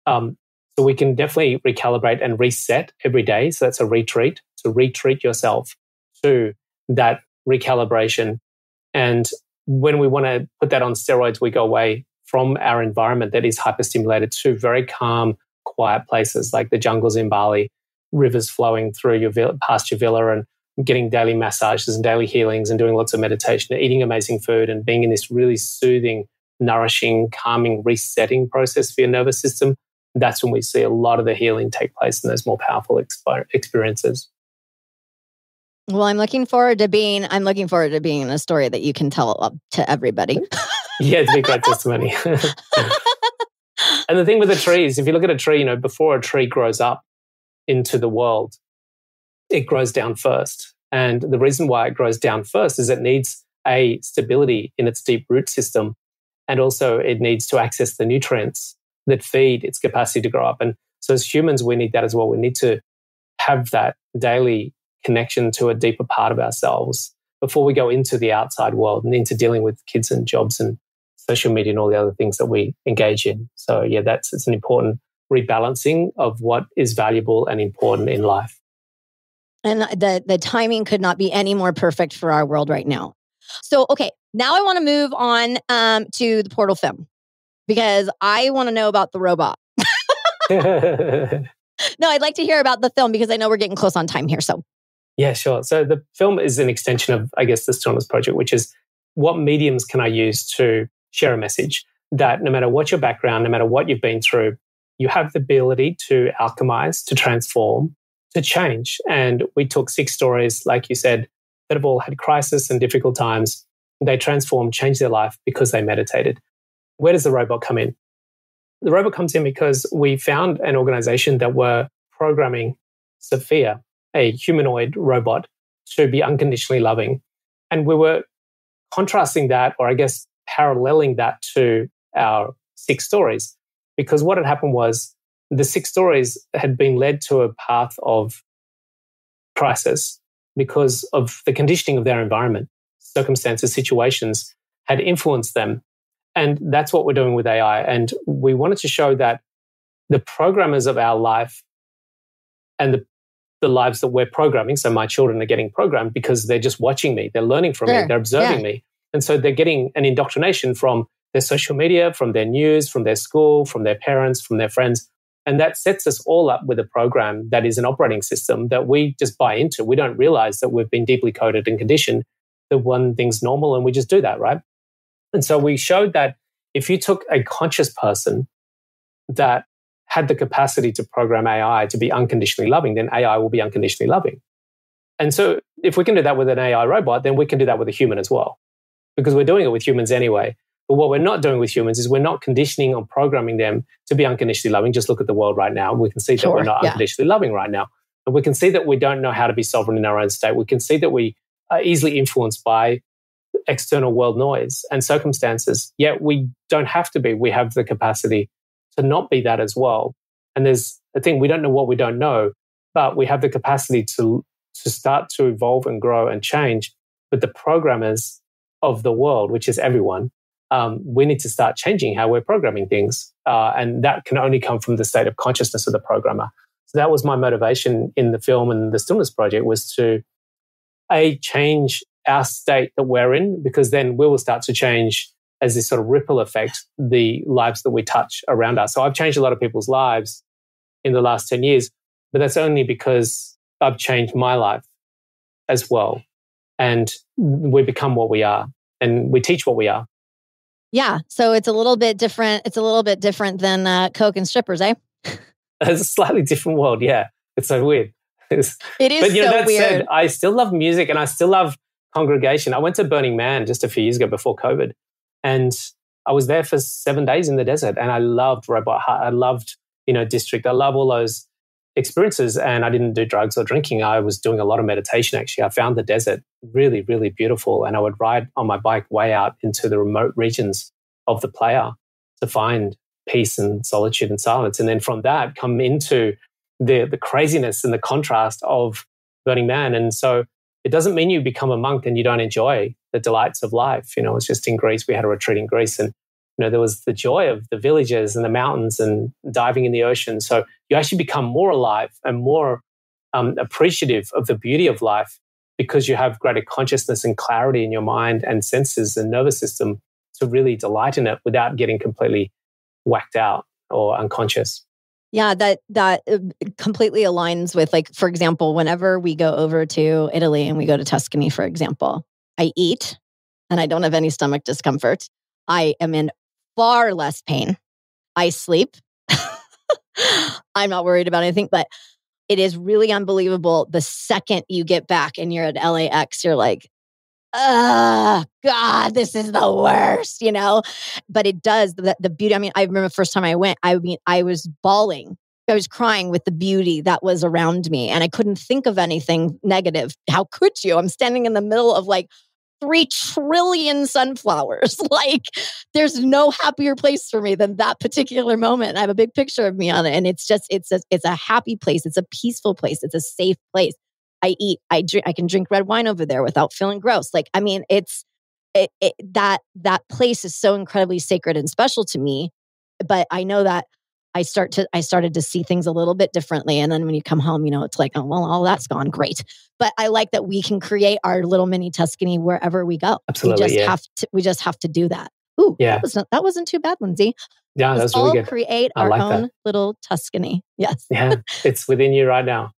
So we can definitely recalibrate and reset every day. So that's a retreat, to retreat yourself to that recalibration. And when we want to put that on steroids, we go away from our environment that is hyperstimulated to very calm, quiet places like the jungles in Bali, rivers flowing through your villa, past your villa, and getting daily massages and daily healings and doing lots of meditation and eating amazing food and being in this really soothing, nourishing, calming, resetting process for your nervous system. That's when we see a lot of the healing take place in those more powerful experiences. Well, I'm looking forward to being in a story that you can tell to everybody. Yeah, it's a great testimony. And the thing with the trees, if you look at a tree, you know, before a tree grows up into the world, it grows down first. And the reason why it grows down first is it needs a stability in its deep root system. And also it needs to access the nutrients that feed its capacity to grow up. And So as humans, we need that as well. We need to have that daily connection to a deeper part of ourselves before we go into the outside world and into dealing with kids and jobs and social media and all the other things that we engage in. So yeah, it's an important rebalancing of what is valuable and important in life. And the timing could not be any more perfect for our world right now. So, okay, now I want to move on to the Portal film because I want to know about the robot. No, I'd like to hear about the film because I know we're getting close on time here. So, yeah, sure. So the film is an extension of, I guess, the Stillness Project, which is what mediums can I use to share a message that no matter what your background, no matter what you've been through, you have the ability to alchemize, to transform, to change. And we took 6 stories, like you said, that have all had crisis and difficult times. They transformed, changed their life because they meditated. Where does the robot come in? The robot comes in because we found an organization that were programming Sophia, a humanoid robot, to be unconditionally loving. And we were contrasting that, or I guess paralleling that to our 6 stories, because what had happened was the 6 stories had been led to a path of crisis because of the conditioning of their environment. Circumstances, situations had influenced them. And that's what we're doing with AI. And we wanted to show that the programmers of our life and the lives that we're programming, so my children are getting programmed because they're just watching me, they're learning from me, they're observing me. And so they're getting an indoctrination from their social media, from their news, from their school, from their parents, from their friends. And that sets us all up with a program that is an operating system that we just buy into. We don't realize that we've been deeply coded and conditioned that one thing's normal and we just do that, right? And so we showed that if you took a conscious person that had the capacity to program AI to be unconditionally loving, then AI will be unconditionally loving. And so if we can do that with an AI robot, then we can do that with a human as well, because we're doing it with humans anyway. But what we're not doing with humans is we're not conditioning or programming them to be unconditionally loving. Just look at the world right now. We can see that we're not unconditionally loving right now. And we can see that we don't know how to be sovereign in our own state. We can see that we are easily influenced by external world noise and circumstances, yet we don't have to be. We have the capacity to not be that as well. And there's a thing, we don't know what we don't know, but we have the capacity to start to evolve and grow and change. But the programmers of the world, which is everyone, we need to start changing how we're programming things. And that can only come from the state of consciousness of the programmer. So that was my motivation in the film and the Stillness Project, was to change our state that we're in, because then we will start to change, as this sort of ripple effect, the lives that we touch around us. So I've changed a lot of people's lives in the last 10 years, but that's only because I've changed my life as well. And we become what we are and we teach what we are. Yeah. So it's a little bit different. It's a little bit different than Coke and strippers, eh? It's a slightly different world. Yeah. It's so weird. It is. But you know, so that weird. Said, I still love music and I still love congregation. I went to Burning Man just a few years ago before COVID, and I was there for 7 days in the desert, and I loved Robot Heart. I loved, District. I love all those experiences, and I didn't do drugs or drinking. I was doing a lot of meditation, actually. I found the desert really, really beautiful, and I would ride on my bike way out into the remote regions of the playa to find peace and solitude and silence. And then from that, come into the craziness and the contrast of Burning Man. And so it doesn't mean you become a monk and you don't enjoy the delights of life. It's just in Greece, we had a retreat in Greece, and there was the joy of the villages and the mountains and diving in the ocean. So you actually become more alive and more appreciative of the beauty of life, because you have greater consciousness and clarity in your mind and senses and nervous system to really delight in it without getting completely whacked out or unconscious. Yeah, that completely aligns with, like, for example, whenever we go over to Italy and we go to Tuscany, for example, I eat and I don't have any stomach discomfort. I am in far less pain. I sleep. I'm not worried about anything, but it is really unbelievable. The second you get back and you're at LAX, you're like, oh, God, this is the worst, But it does, the beauty. I mean, I remember the first time I went, I was bawling. I was crying with the beauty that was around me, and I couldn't think of anything negative. How could you? I'm standing in the middle of, like, 3 trillion sunflowers. Like, there's no happier place for me than that particular moment. I have a big picture of me on it. And it's just, it's a happy place. It's a peaceful place. It's a safe place. I eat, I drink, I can drink red wine over there without feeling gross. Like, I mean, that place is so incredibly sacred and special to me. But I know that I started to see things a little bit differently. And then when you come home, you know, it's like, oh, well, all that's gone. Great. But I like that we can create our little mini Tuscany wherever we go. Absolutely. We just have to do that. Ooh, yeah. That wasn't too bad, Lindsay. Yeah, that was really good. Create our own little Tuscany. Yes. Yeah. It's within you right now.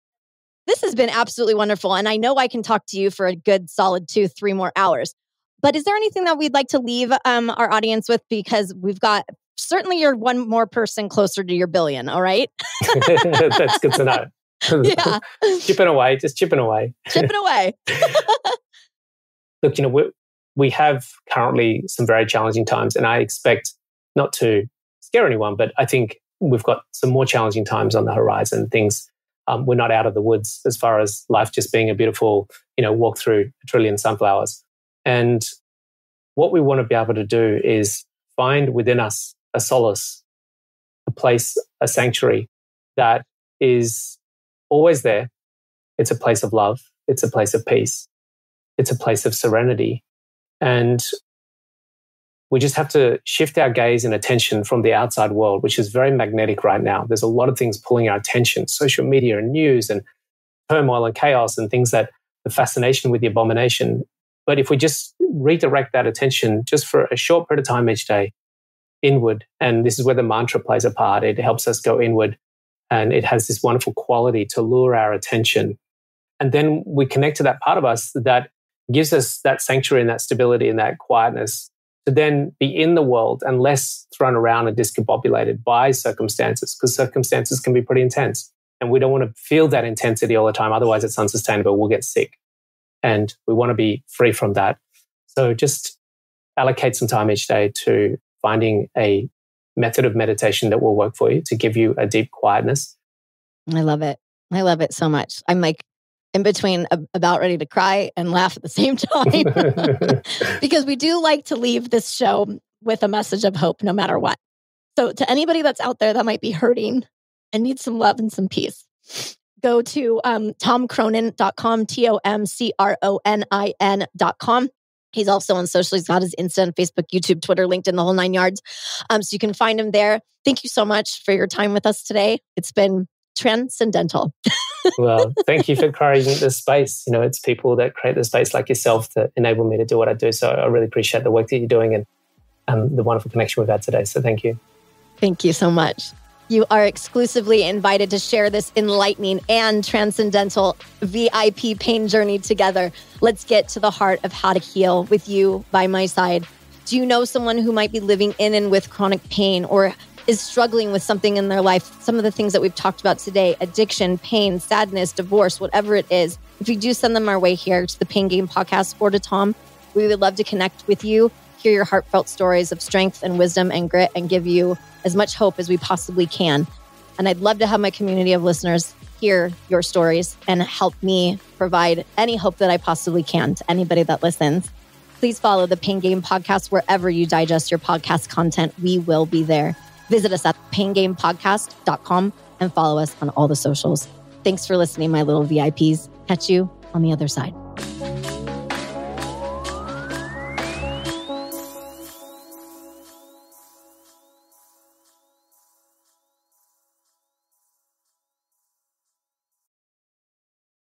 This has been absolutely wonderful. And I know I can talk to you for a good solid 2-3 more hours. But is there anything that we'd like to leave our audience with? Because we've got... Certainly, you're one more person closer to your billion, all right? That's good to know. Yeah. Just chipping away. Chipping away. Look, you know, we have currently some very challenging times, and I expect, not to scare anyone, but I think we've got some more challenging times on the horizon. Things, we're not out of the woods as far as life just being a beautiful, you know, walk through a trillion sunflowers. And what we want to be able to do is find within us a solace, a place, a sanctuary that is always there. It's a place of love. It's a place of peace. It's a place of serenity. And we just have to shift our gaze and attention from the outside world, which is very magnetic right now. There's a lot of things pulling our attention, social media and news and turmoil and chaos and things that the fascination with the abomination. But if we just redirect that attention just for a short period of time each day, inward. And this is where the mantra plays a part. It helps us go inward, and it has this wonderful quality to lure our attention. And then we connect to that part of us that gives us that sanctuary and that stability and that quietness to then be in the world and less thrown around and discombobulated by circumstances, because circumstances can be pretty intense. And we don't want to feel that intensity all the time. Otherwise, it's unsustainable. We'll get sick. And we want to be free from that. So just allocate some time each day to finding a method of meditation that will work for you to give you a deep quietness. I love it. I love it so much. I'm like in between about ready to cry and laugh at the same time because we do like to leave this show with a message of hope no matter what. So to anybody that's out there that might be hurting and needs some love and some peace, go to tomcronin.com, TomCronin.com. He's also on social. He's got his Insta and Facebook, YouTube, Twitter, LinkedIn, the whole 9 yards. So you can find him there. Thank you so much for your time with us today. It's been transcendental. Well, thank you for creating this space. You know, it's people that create the space like yourself that enable me to do what I do. So I really appreciate the work that you're doing and the wonderful connection we've had today. So thank you. Thank you so much. You are exclusively invited to share this enlightening and transcendental VIP pain journey together. Let's get to the heart of how to heal with you by my side. Do you know someone who might be living in and with chronic pain or is struggling with something in their life? Some of the things that we've talked about today, addiction, pain, sadness, divorce, whatever it is. If you do send them our way here to the Pain Game Podcast or to Tom, we would love to connect with you, hear your heartfelt stories of strength and wisdom and grit, and give you as much hope as we possibly can. And I'd love to have my community of listeners hear your stories and help me provide any hope that I possibly can to anybody that listens. Please follow the Pain Game Podcast wherever you digest your podcast content. We will be there. Visit us at paingamepodcast.com and follow us on all the socials. Thanks for listening, my little VIPs. Catch you on the other side.